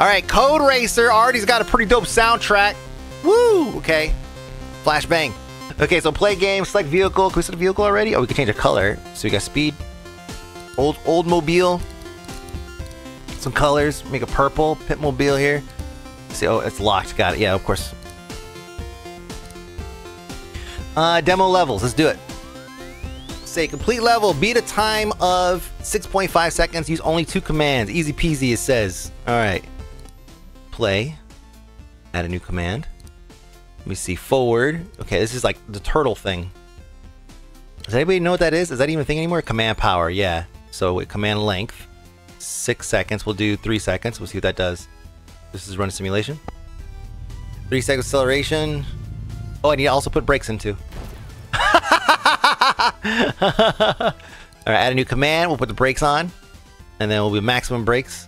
All right, Code Racer already's got a pretty dope soundtrack. Woo! Okay. Flashbang. Okay, so play game, select vehicle. Can we select a vehicle already? Oh, we can change the color. So we got speed. Old mobile. Some colors. Make a purple pit mobile here. See, oh, it's locked. Got it. Yeah, of course. Demo levels. Let's do it. Say complete level. Beat a time of 6.5 seconds. Use only 2 commands. Easy peasy, it says. All right. Play. Add a new command. Let me see. Forward. Okay, this is like the turtle thing. Does anybody know what that is? Is that even a thing anymore? Command power. Yeah. So with command length, 6 seconds. We'll do 3 seconds. We'll see what that does. This is run simulation. 3 seconds acceleration. Oh, I need to also put brakes in too. Alright, add a new command. We'll put the brakes on. And then we'll do maximum brakes.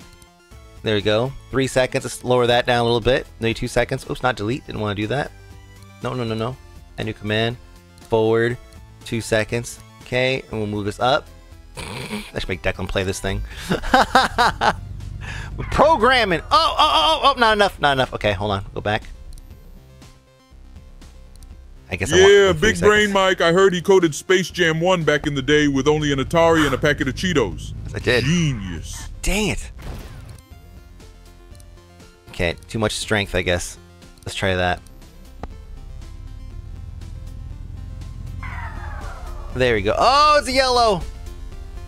There we go. 3 seconds. Let's lower that down a little bit. Maybe 2 seconds. Oops, not delete. Didn't want to do that. No. A new command. Forward. 2 seconds. Okay, and we'll move this up. That should make Declan play this thing. We're programming. Oh, not enough. Okay, hold on. Go back. I guess. Yeah, big brain Mike. I heard he coded Space Jam 1 back in the day with only an Atari and a packet of Cheetos. I did. Genius. Dang it. Okay, too much strength, I guess. Let's try that. There we go. Oh, it's yellow.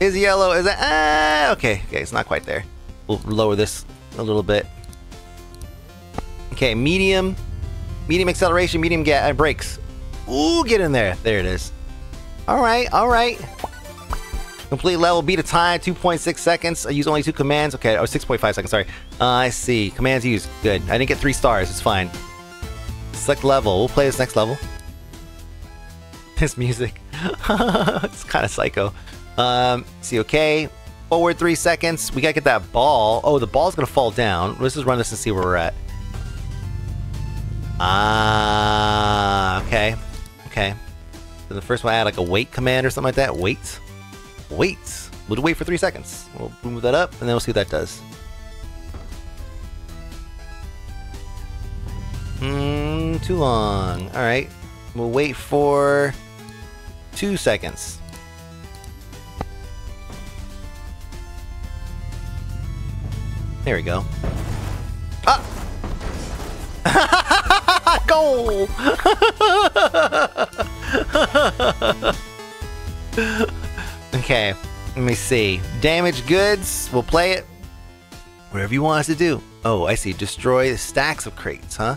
Is yellow. Is that? Ah, okay, it's not quite there. We'll lower this a little bit. Okay, medium acceleration, medium gas, brakes. Ooh, get in there. There it is. All right. Complete level, beat a time, 2.6 seconds. I use only 2 commands. Okay, oh, 6.5 seconds, sorry. I see. Commands used. Good. I didn't get 3 stars. It's fine. Select level. We'll play this next level. This music. It's kind of psycho. See, okay. Forward 3 seconds. We gotta get that ball. Oh, the ball's gonna fall down. Let's just run this and see where we're at. Ah, okay. So the first one, I add like a wait command or something like that. Wait. We'll wait for 3 seconds. We'll move that up, and then we'll see what that does. Too long. All right. We'll wait for 2 seconds. There we go. Ah! Goal! Okay, let me see. Damage goods. We'll play it. Whatever you want us to do. Oh, I see. Destroy the stacks of crates, huh?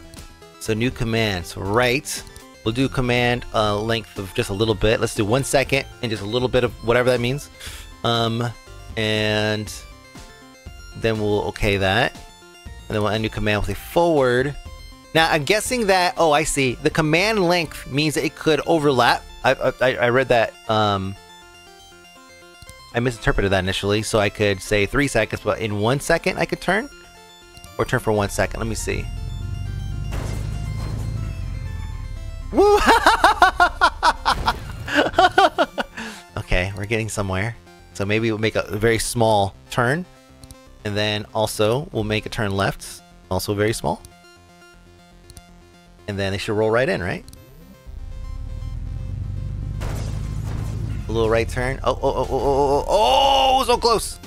So new commands. Right. We'll do command length of just a little bit. Let's do 1 second and just a little bit of whatever that means. And then we'll okay that, and then we'll end new command with a forward. Now I'm guessing that, oh, I see, the command length means that it could overlap. I read that, I misinterpreted that initially, so I could say 3 seconds, but in 1 second I could turn, or turn for 1 second. Let me see. Woo! Okay, we're getting somewhere. So maybe we'll make a very small turn. And then also, we'll make a turn left, also very small. And then they should roll right in, right? A little right turn. Oh, so close!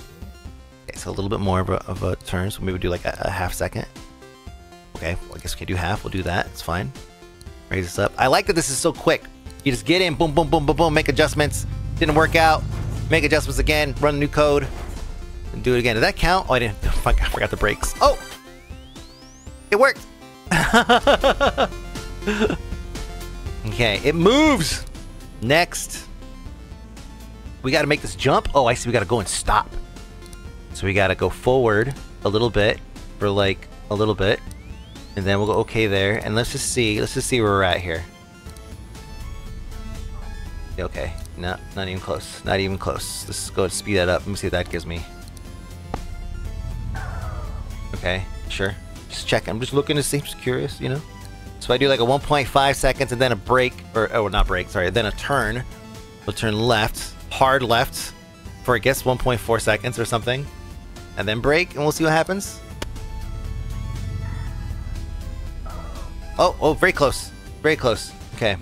Okay, so a little bit more of a turn, so maybe we'll do like a half second. Okay, well, I guess we can do half, we'll do that, it's fine. Raise this up. I like that this is so quick. You just get in, boom, boom, boom, boom, boom, make adjustments. Didn't work out. Make adjustments again, run a new code. Do it again. Did that count? Oh, I didn't. Fuck, I forgot the brakes. Oh! It worked! Okay, it moves! Next. We gotta make this jump. Oh, I see. We gotta go and stop. So we gotta go forward a little bit for like a little bit. And then we'll go okay there. And let's just see. Let's just see where we're at here. Okay. No, not even close. Not even close. Let's go to speed that up. Let me see what that gives me. Okay, sure. Just checking. I'm just looking to see. I'm just curious, you know? So I do like a 1.5 seconds and then a break, or oh, not break, sorry, then a turn. We'll turn left, hard left, for I guess 1.4 seconds or something. And then break, and we'll see what happens. Oh, oh, very close. Very close. Okay.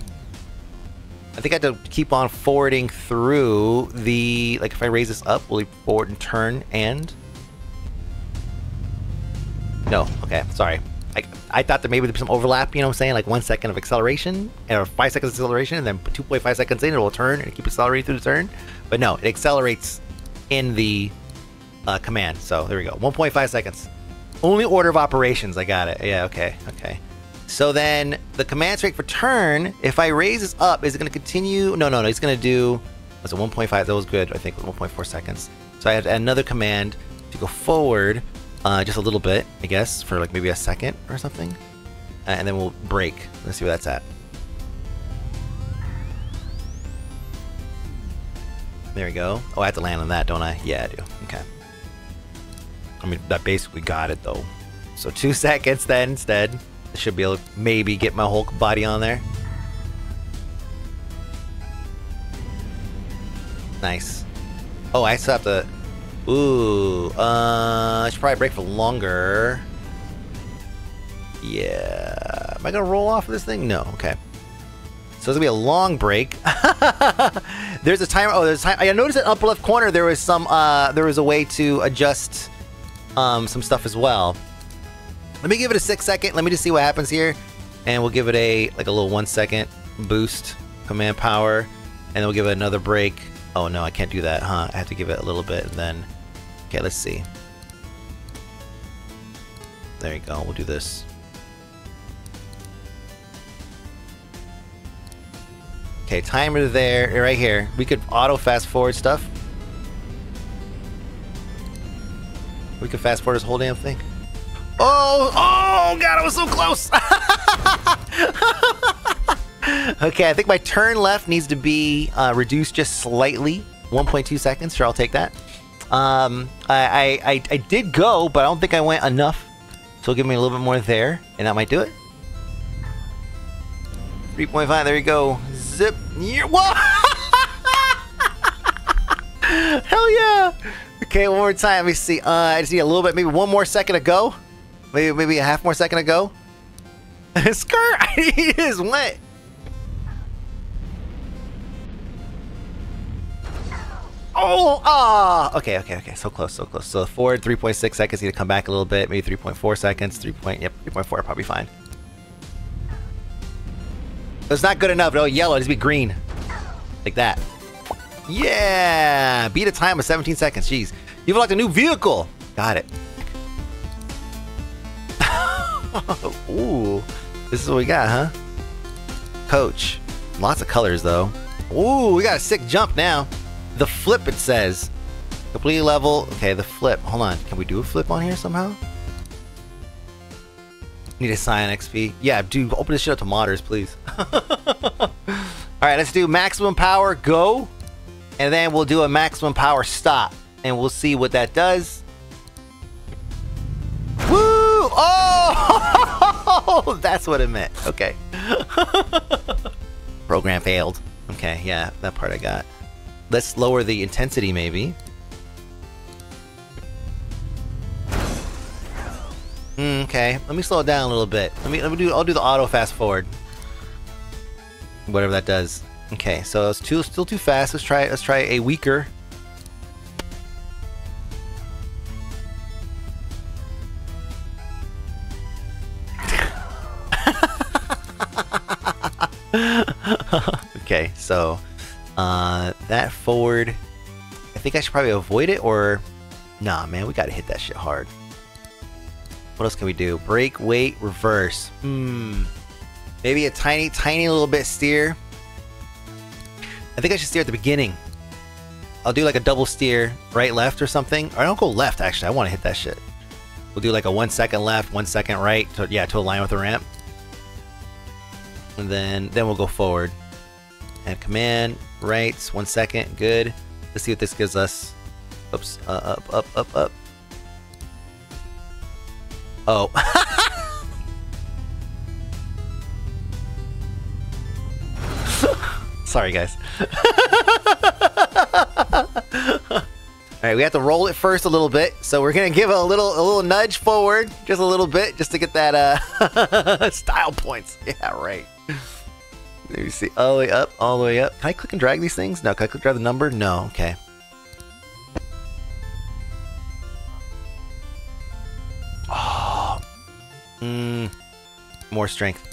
I think I have to keep on forwarding through the... Like, if I raise this up, will he forward and turn and... No. Okay, sorry. I thought there maybe there'd be some overlap, you know what I'm saying? Like 1 second of acceleration, or 5 seconds of acceleration, and then 2.5 seconds in, it will turn and keep accelerating through the turn. But no, it accelerates in the command. So, there we go. 1.5 seconds. Only order of operations. I got it. Yeah, okay, okay. So then the command strike for turn, if I raise this up, is it going to continue? No, no, no. It's going to do, was it 1.5? That was good, I think, 1.4 seconds. So I had another command to go forward just a little bit, I guess, for like maybe a second or something. And then we'll break. Let's see where that's at. There we go. Oh, I have to land on that, don't I? Yeah, I do. Okay. I mean, that basically got it, though. So 2 seconds then instead. I should be able to maybe get my whole body on there. Nice. Oh, I still have to... Ooh, I should probably brake for longer. Yeah. Am I going to roll off of this thing? No, okay. So it's going to be a long break. There's a timer. Oh, there's a time. I noticed in the upper left corner there was some, there was a way to adjust some stuff as well. Let me give it a 6 second. Let me just see what happens here, and we'll give it a like a little 1 second boost command power, and then we'll give it another break. Oh no, I can't do that, huh? I have to give it a little bit, and then okay, let's see. There you go. We'll do this. Okay, timer there, right here. We could auto fast forward stuff. We could fast forward this whole damn thing. Oh, oh, God, I was so close. Okay, I think my turn left needs to be reduced just slightly. 1.2 seconds. Sure, I'll take that. I did go, but I don't think I went enough. So give me a little bit more there, and that might do it. 3.5, there you go. Zip. Yeah, whoa. Hell yeah. Okay, one more time. Let me see. I just need a little bit, maybe 1 more second to go. Maybe a half more second ago. Skirt! He is wet! Oh! Ah! Okay, okay, okay. So close, so close. So forward, 3.6 seconds. Need to come back a little bit. Maybe 3.4 seconds. 3.4. Probably fine. It's not good enough. No, yellow. Just be green. Like that. Yeah! Beat a time of 17 seconds. Jeez. You've unlocked a new vehicle! Got it. Ooh, this is what we got, huh? Coach. Lots of colors, though. Ooh, we got a sick jump now. The flip, it says. Complete level. Okay, the flip. Hold on. Can we do a flip on here somehow? Need a sign XP. Yeah, dude, open this shit up to modders, please. All right, let's do maximum power go. And then we'll do a maximum power stop. And we'll see what that does. Oh, that's what it meant. Okay. Program failed. Okay, yeah, that part I got. Let's lower the intensity, maybe. Okay, let me slow it down a little bit. I'll do the auto fast forward. Whatever that does. Okay, so it's still too fast. Let's try a weaker. Okay, so that forward, I think I should probably avoid it, or nah, man, we gotta hit that shit hard. What else can we do? Brake, weight, reverse. Maybe a tiny little bit steer. I think I should steer at the beginning. I'll do like a double steer, right, left, or something. Or I don't go left, actually. I want to hit that shit. We'll do like a 1 second left, 1 second right, to align with the ramp. And then we'll go forward. And command, right, 1 second, good. Let's see what this gives us. Oops, up. Oh. Sorry, guys. Alright, we have to roll it first a little bit, so we're gonna give a little nudge forward, just a little bit, just to get that style points. Yeah, right. Let me see, all the way up, all the way up. Can I click and drag these things? No, can I click and drag the number? No, okay. Oh. More strength.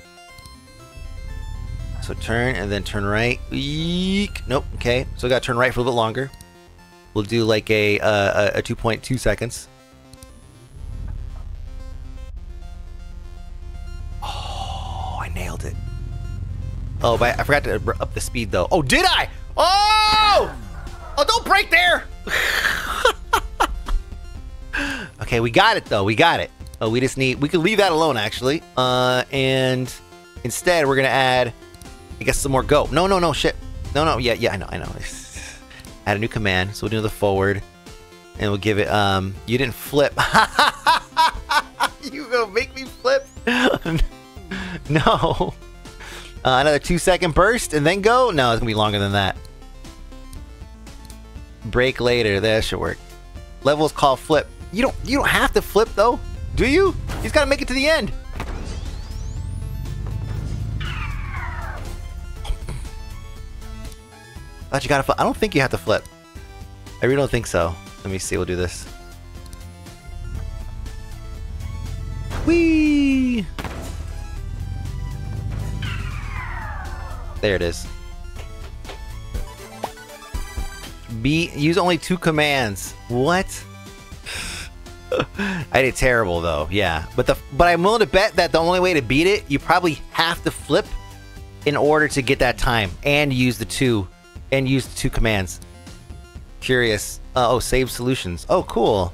So turn, and then turn right. Eek. Nope, okay. So we gotta turn right for a little bit longer. We'll do like a 2.2 seconds. Oh, I nailed it. Oh, but I forgot to up the speed though. Oh, did I? Oh! Oh, don't brake there! Okay, we got it though. We got it. Oh, we just need... We could leave that alone actually. And instead we're gonna add, I guess, some more go. No, no, no, shit. No, no, yeah, yeah, I know, I know. Add a new command, so we'll do the forward, and we'll give it, you didn't flip. You gonna make me flip? No. Another 2-second burst, and then go? No, it's gonna be longer than that. Break later, that should work. Levels call flip. You don't have to flip, though, do you? You just gotta make it to the end. You gotta flip. I don't think you have to flip. I really don't think so. Let me see. We'll do this. Whee! There it is. B. Use only 2 commands. What? I did terrible though. Yeah, but I'm willing to bet that the only way to beat it, you probably have to flip in order to get that time and use the 2. And use the 2 commands. Curious. Oh, save solutions. Oh, cool.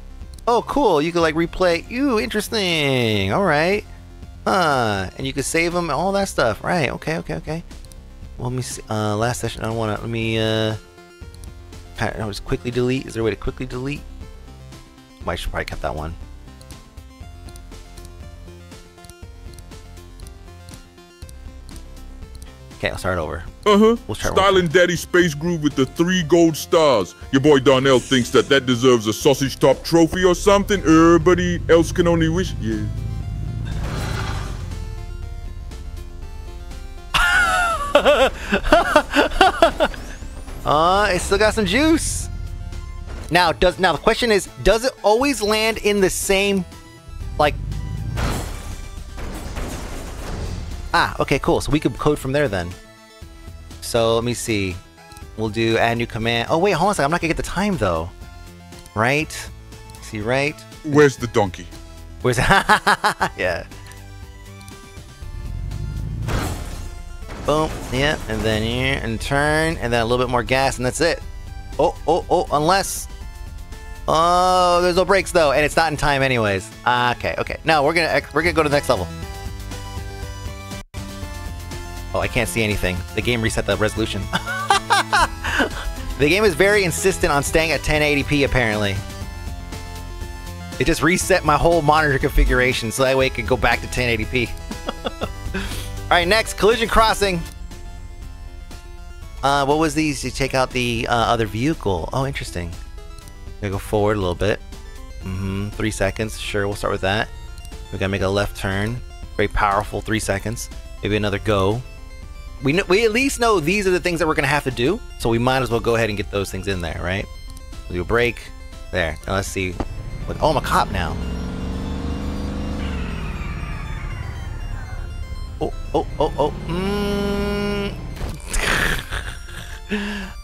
Oh, cool. You could like replay. Ooh, interesting. All right. And you could save them and all that stuff. Right. Okay. Okay. Okay. Well, let me see. Last session. I don't want to. Let me. I'll just quickly delete. Is there a way to quickly delete? I should probably cut that one. Okay, I'll start over. We'll start Styling Daddy Space Groove with the 3 gold stars. Your boy Darnell thinks that deserves a sausage top trophy or something. Everybody else can only wish. Yeah. It still got some juice. Now, the question is, does it always land in the same, like? Ah, okay, cool. So we could code from there then. So let me see. We'll do add new command. Oh wait, hold on a second. I'm not gonna get the time though. Right? See, right? Where's the donkey? Where's yeah. Boom. Yeah, and then here, and turn, and then a little bit more gas, and that's it. Oh, oh, oh, unless. Oh, there's no brakes though, and it's not in time anyways. Okay, okay. No, we're gonna go to the next level. Oh, I can't see anything. The game reset the resolution. The game is very insistent on staying at 1080p, apparently. It just reset my whole monitor configuration, so that way it could go back to 1080p. Alright, next, collision crossing. What was these? You take out the other vehicle. Oh, interesting. I'm gonna go forward a little bit. 3 seconds. Sure, we'll start with that. We're gonna make a left turn. Very powerful 3 seconds. Maybe another go. We at least know these are the things that we're going to have to do, so we might as well go ahead and get those things in there, right? We'll do a break. There. Now let's see. Oh, I'm a cop now. Oh, oh, oh, oh.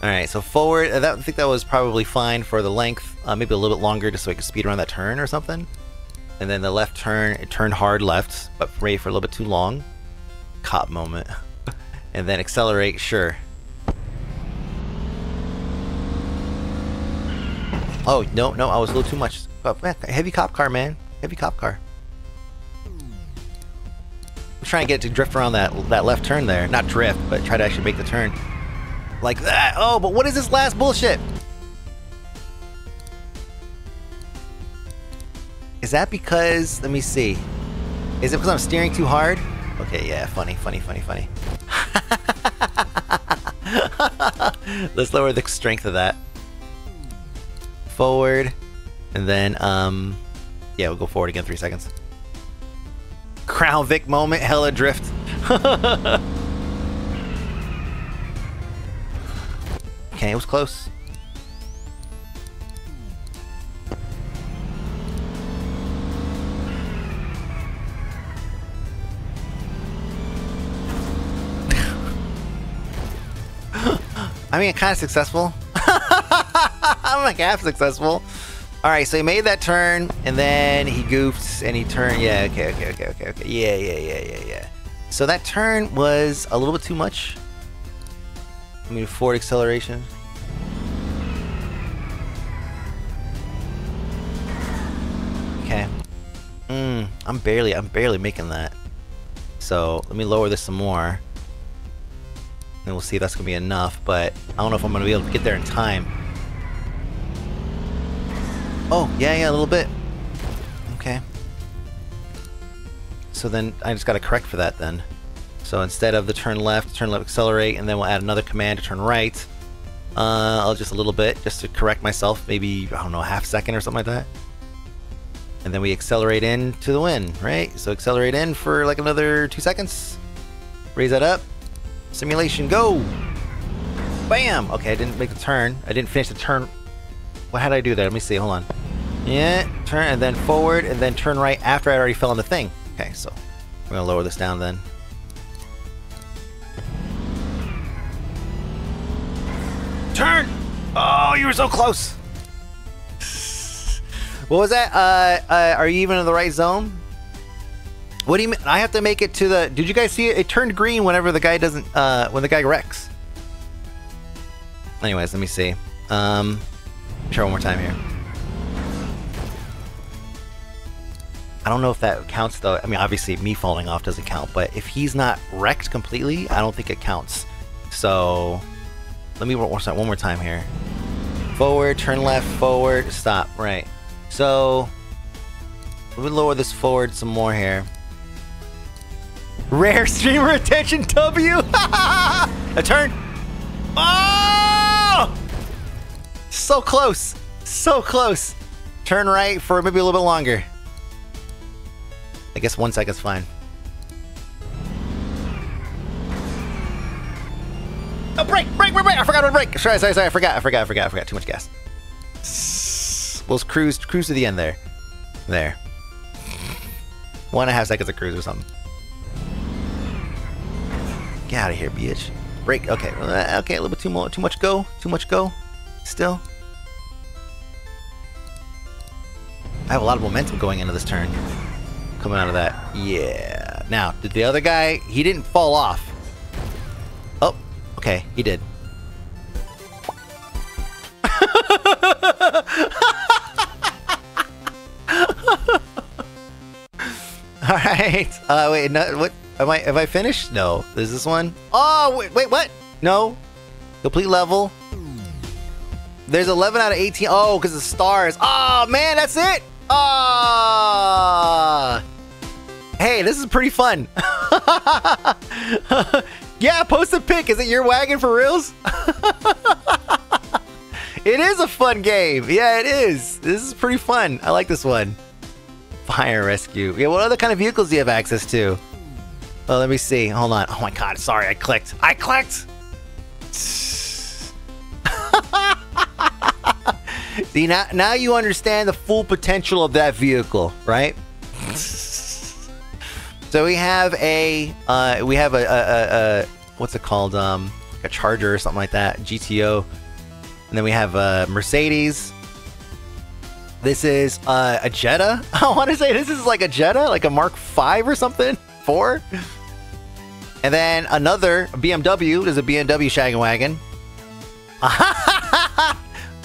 Alright, so forward. I think that was probably fine for the length. Maybe a little bit longer just so I could speed around that turn or something. And then the left turn, it turned hard left, but maybe for a little bit too long. Cop moment. And then accelerate, sure. Oh, no, no, I was a little too much. Oh, man, heavy cop car, man. Heavy cop car. I'm trying to get it to drift around that left turn there. Not drift, but try to actually make the turn. Like that. Oh, but what is this last bullshit? Is that because... Let me see. Is it because I'm steering too hard? Okay, yeah, funny, funny, funny, funny. Let's lower the strength of that. forward, and then yeah, we'll go forward again 3 seconds. Crown Vic moment, hella drift. Okay, it was close. I mean, kind of successful. I'm like half successful. All right, so he made that turn, and then he goofed, and he turned. Yeah, okay. Yeah. So that turn was a little bit too much. I mean, forward acceleration. Okay. I'm barely making that. So let me lower this some more. And we'll see if that's gonna be enough, but I don't know if I'm gonna be able to get there in time. Oh, yeah, a little bit. Okay. So then I just gotta correct for that then. So instead of the turn left, accelerate, and then we'll add another command to turn right. I'll just a little bit, just to correct myself, maybe, I don't know, a half second or something like that. And then we accelerate in to the win, right? So accelerate in for like another 2 seconds. Raise that up. Simulation, go! Bam! Okay, I didn't make the turn. I didn't finish the turn. Well, how did I do that? Let me see, hold on. Yeah, turn and then forward and then turn right after I already fell on the thing. Okay, so we're gonna lower this down then. Turn! Oh, you were so close! What was that? Are you even in the right zone? What do you mean? I have to make it to the... Did you guys see it? It turned green whenever the guy doesn't... when the guy wrecks. Anyways, let me see. Try one more time here. I don't know if that counts, though. I mean, obviously, me falling off doesn't count. But if he's not wrecked completely, I don't think it counts. So... Let me one more time here. Forward, turn left, forward, stop. Right. So... Let me lower this forward some more here. Rare streamer attention W. A turn. Oh! So close. So close. Turn right for maybe a little bit longer. I guess 1 second's fine. Oh, brake. I forgot to brake. Sorry. I forgot. Too much gas. We'll cruise to the end there. 1.5 seconds of cruise or something. Get out of here, bitch. Brake. Okay, a little bit too much go. Still. I have a lot of momentum going into this turn. Coming out of that. Yeah. Now, did the other guy, he didn't fall off. Oh, okay, he did. Alright, wait, no, what? Am I finished? No. Is this one? Oh, wait, what? No. Complete level. There's 11 out of 18. Oh, because of stars. Oh, man, that's it. Oh. Hey, this is pretty fun. Yeah, post a pic. Is it your wagon for reals? It is a fun game. Yeah, it is. This is pretty fun. I like this one. Fire rescue. Yeah, what other kind of vehicles do you have access to? Oh, let me see. Hold on. Oh my god, sorry, I clicked! See, now you understand the full potential of that vehicle, right? So we have a what's it called? A Charger or something like that. GTO. And then we have a Mercedes. This is a Jetta. I want to say this is like a Jetta, like a Mark 5 or something, 4. And then another BMW. There's a BMW shaggin' wagon.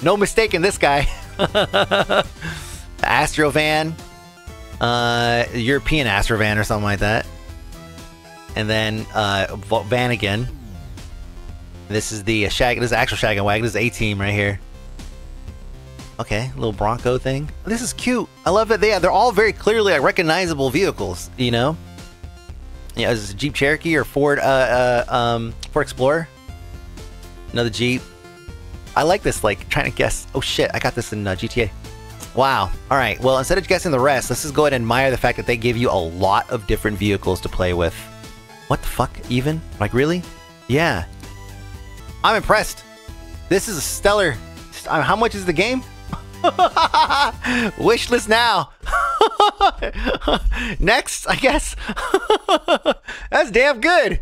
No mistake in this guy. The Astrovan, European Astrovan or something like that. And then van again. This is the This is the actual shaggin' wagon. This is A-Team right here. Okay, little Bronco thing. This is cute. I love it. Yeah, they're all very clearly recognizable vehicles, you know? Yeah, is this a Jeep Cherokee or Ford Explorer? Another Jeep. I like this, like, trying to guess. Oh shit, I got this in GTA. Wow. Alright, well, instead of guessing the rest, let's just go ahead and admire the fact that they give you a lot of different vehicles to play with. What the fuck, even? Like, really? Yeah. I'm impressed. This is a stellar... How much is the game? Wishlist now! Next, I guess. That's damn good.